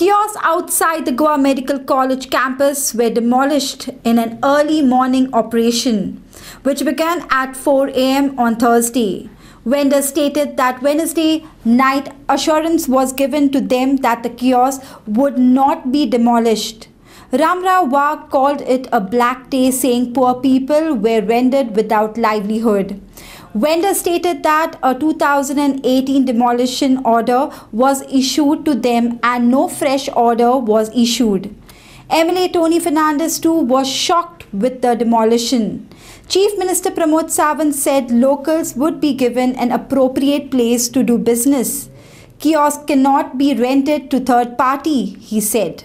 Kiosks outside the Goa Medical College campus were demolished in an early morning operation, which began at 4 a.m. on Thursday. Vendors stated that Wednesday night assurance was given to them that the kiosks would not be demolished. Ramrao Wagh called it a black day, saying poor people were rendered without livelihood. Vendors stated that a 2018 demolition order was issued to them and no fresh order was issued. MLA Tony Fernandez too was shocked with the demolition. Chief Minister Pramod Sawant said locals would be given an appropriate place to do business. Kiosks cannot be rented to third party, he said.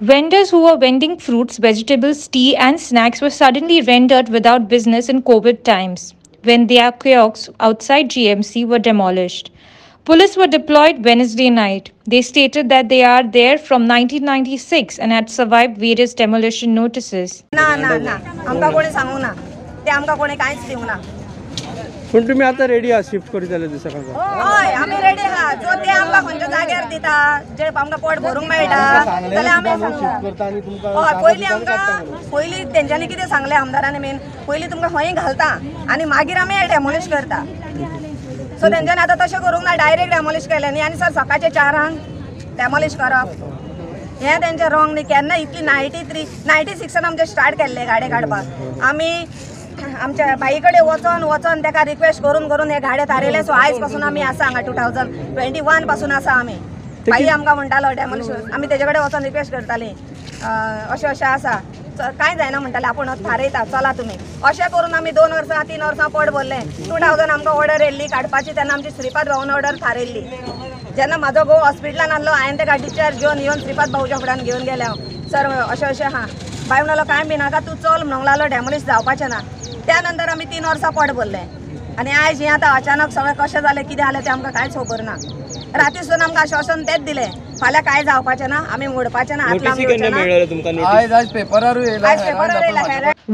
Vendors who were vending fruits, vegetables, tea and snacks were suddenly rendered without business in COVID times when their kiosks outside GMC were demolished. Police were deployed Wednesday night. They stated that they are there from 1996 and had survived various demolition notices. सो तेंच्यानी आता तशें करूंक ना, direct demolish केलें न्ही आनी sir सकाळचे 4 demolish करप हें तेंचें रॉंग न्ही. केन्ना इतली 93-96 आमचे स्टार्ट केल्ले गाडे काडपाक. आमी आमच्या बाई कडेन वचोन वचोन तेका रिक्वेस्ट करून करून हे गाडे थारायले. सो आयज पासून आमी आसा हांगा 2021 पासून आसा आमी. बाई आमकां म्हणटालो डेमोलिशन, आमी तेजे कडेन वचोन रिक्वेस्ट करताली अशें अशें आसा काय जायना म्हणटाले आपण थारयता चला तुम्ही अशें करून आम्ही 2 वर्सां 3 वर्सां पोट भरले. 2000 आमकां ऑर्डर येल्ली काडपाची तेन्ना आमची श्रीपाद भाऊन ऑर्डर थारायल्ली. जेन्ना म्हाजो घोव हॉस्पिटलान आसलो हांवें तेका डिस्चार्ज घेवन येवन श्रीपाद भाऊच्या फुड्यान घेवन गेले हांव. सर अशें अशें हा बाय म्हणलो काय बी नाका तूं चल म्हणूंक लागलो डेमोलिश जावपाचें ना. त्या नंतर आमी 3 वर्सां पोट भरले आनी आयज हे आतां अचानक सगळें कशें जालें कितें जालें तें आमकां कांयच खबर ना. राती सुद्दां आमकां आश्वासन तेच दिलें फाल्यां काय जावपाचें ना, आमी मोडपाचें ना, हातलाम घेवचें ना.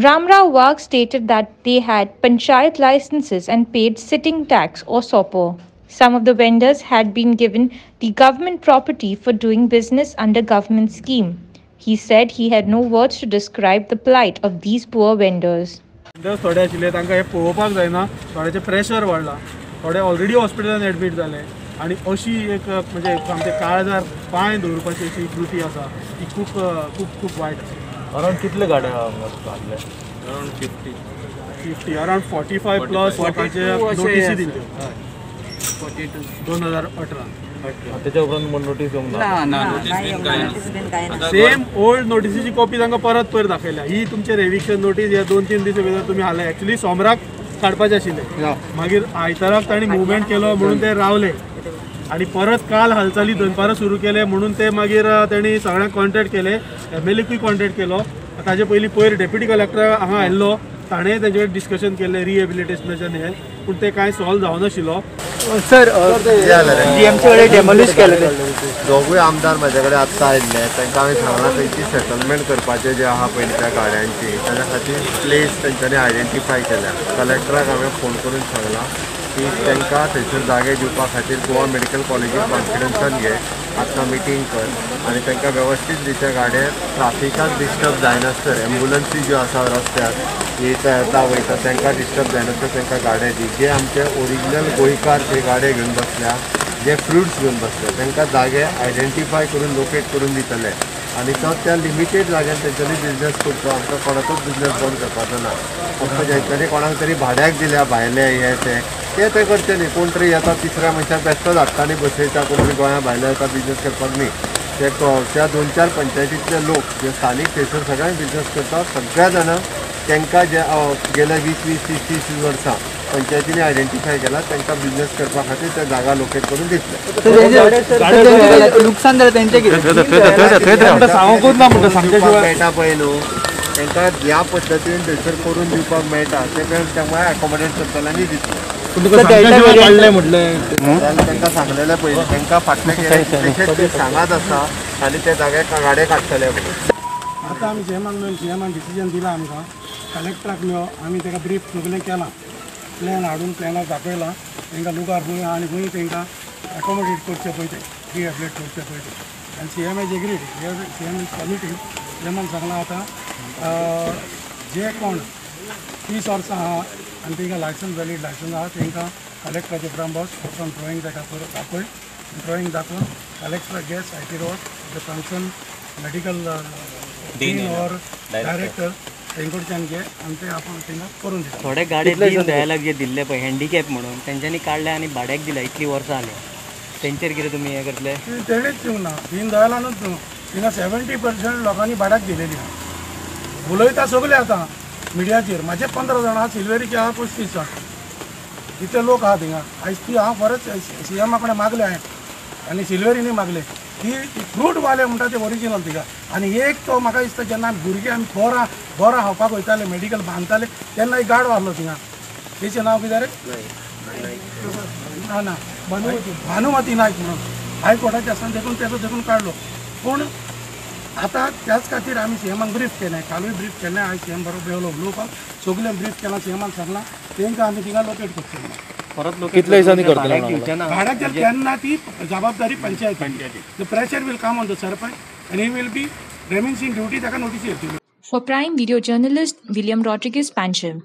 Ramrao Wagh stated that they had panchayat licenses and paid sitting tax or SOPO. Some of the vendors had been given the government property for doing business under government scheme. He said he had no words to describe the plight of these poor vendors. थोडे आशिल्ले तांकां हें पळोवपाक जायना, थोड्याचें pressure वाडलां, थोडे already हॉस्पिटलान admit जाले आनी अशी एक म्हणजे आमचे काळजार पांय दवरपाची अशी कृती आसा ती खूब खूब खूब वायट आसा. अरावंड कितले गाडे हाडले? अरावंड 50 अरावंड 45 प्लस लोकांचे नोटीसी दिल्ल्यो. हय 42 2018 तेच्या उपरांत म्हण नोटीस येवंक ना. ना नोटीस बीन काय ना. सेम ओल्ड नोटीसीची कॉपी तांकां परत पयर दाखयल्या. ही तुमचे रेविक्शन नोटीस ह्या 2-3 दिसा भितर तुमी हाले एक्चुअली सोमराक काडपाचे आशिल्ले, मागीर आयताराक तांणी मुवमेंट केलो म्हणून ते रावले आणि परत काल हालचाली दनपारा सुरू केले म्हणून ते मागीर त्यांनी सगळ्यांक कॉन्टेक्ट केले. एमएलएकूय कॉन्टेक्ट केलो. ताजे पहिली पयर डेप्युटी कलेक्टर हांगा आयिल्लो ताणें तेजे डिस्कशन केले रिहेबिलिटेशनाचें हें पूण ते कांय सॉल्व जावनाशिल्लो. सर जीएमसी कडेन डेमोलिश केले दोगूय आमदार म्हजे कडेन आत्तां आयिल्ले तांकां हांवें सांगलां तांची सेटलमेंट करपाचें जें आहा पळय त्या गाड्यांची ताच्या खातीर प्लेस तांच्यांनी आयडेंटिफाय केल्या. कलेक्टराक हांवें फोन करून सांगलां की तांकां थंयसर जागे दिवपा खातीर गोवा मेडिकल कॉलेजीक कॉन्फिडन्सान घे, आतां मिटींग कर आनी तांकां वेवस्थीत दिशा गाडे ट्राफिकाक डिस्टर्ब जायनासतर एम्बुलन्सी ज्यो आसा रस्त्यार येता येता वयता तांकां डिस्टर्ब जायनासतर तांकां गाडे दी. जे आमचे ओरिजिनल गोंयकार ते गाडे घेवन बसल्या, जे फ्रुट्स घेवन बसल्या तांकां जागे आयडेंटिफाय करून लोकेट करून दितले आनी तो त्या लिमिटेड जाग्यार तांच्यांनी बिजनेस करचो. आमकां कोणाचोच बिजनेस बंद करपाचो ना. फक्त जांच्यांनी कोणाक तरी भाड्याक दिल्या भायले हे ते करचे न्ही. कोण तरी येता 3ऱ्या मनशाक बेश्टो धाडटा आनी बसयता कोण तरी गोंया भायले येता बिजनेस करपाक न्ही. ते त्या 2-4 पंचायतींतले लोक जे स्थानीक थंयसर सगळ्यांक बिजनेस करता सगळ्या जाणां तांकां जे गेल्या 20-30 वर्सां पंचायतीने आयडेंटिफाय केला त्यांचा बिझनेस करपा खातीर त्या जागा लोकेट करून दिसले. नुकसान झालं त्यांचे सांगूच ना म्हणतो सांगतेशिवाय मेळटा पळय न्हू त्यांना ह्या पद्दतीन थंयसर करून दिवपाक मेळटा ते त्यामुळे अकोमोडेट करतल्यांनी दिसले. त्यांना सांगलेलं पहिले त्यांना फाटले केले सांगात आसा आनी त्या जाग्याक गाडे काडटले. आता आमी जेमान डिसिजन दिला आमकां कलेक्टराक मेळो आमी तेका ब्रीफ सगळें केलां प्लॅन हाडून प्लॅनार दाखयला तांकां लुगार खंय आनी खंय तांकां एकोमोडेट करचे पळय ते रिएबलेट करचे पळय ते And CM has agreed. Here CM is committing. Jaman Sangla आता जे कोण 30 वर्सां आनी तिंका लायसन्स वॅलीड लायसन्स आहा तिंकां कलेक्टराचे ब्रांबॉस वचून ड्रॉईंग दाखय ड्रॉईंग दाखोवन collector gas I T road the function medical dean और डायरेक्टर तेंकडच्यान घे आनी ते आपूण तिंगा करून दिता. थोडे गाडी दयालाक जे दिल्ले पळय हँडिकॅप म्हणून तेंच्यांनी काडले आनी भाड्याक दिला इतली वर्सां आली तेंचेर कितें तुमी हें करतले तेणेच दिवंक ना दीन दयालानूच दिवं हिंगा 70% लोकांनी भाड्याक दिलेली आहा उलयता सगळे आतां मिडियाचेर माझे 15 जाणां सिल्वेरीचे आहा 35 जाण इतले लोक आहात हिंगा आयज ती हांव परत सीएमा कडेन मागले हांवें आनी सिल्वेरीनी मागले ती फ्रूटवाले म्हणटा ते ओरिजिनल तिका आनी एक तो म्हाका दिसता जेन्ना भुरगे आमी बोरां खावपाक वयताले मेडिकल बांदताले तेन्ना एक गार्ड आसलो तिंगा तेचें नांव कितें रे ना ना भानुमती नायक म्हणून हायकोर्टाचे आसतना देखून तेचो देखून काडलो. पूण आता त्याच खातीर आमी सीएमान ब्रीफ केलें कालूय ब्रीफ केलें आयज सीएम बरोबर येवलो उलोवपाक सगळें ब्रीफ केलां सीएमान सांगलां तेंकां आमी तिंगा लोकेट करतले परत लोक कितले दिसांनी करतले भाड्याक दिलें तेन्ना ती जबाबदारी पंचायती the pressure will come on the sarpanch and he will be reminiscing duty ताका नोटीस येतली. For prime video journalist William Rodrigues पांचम.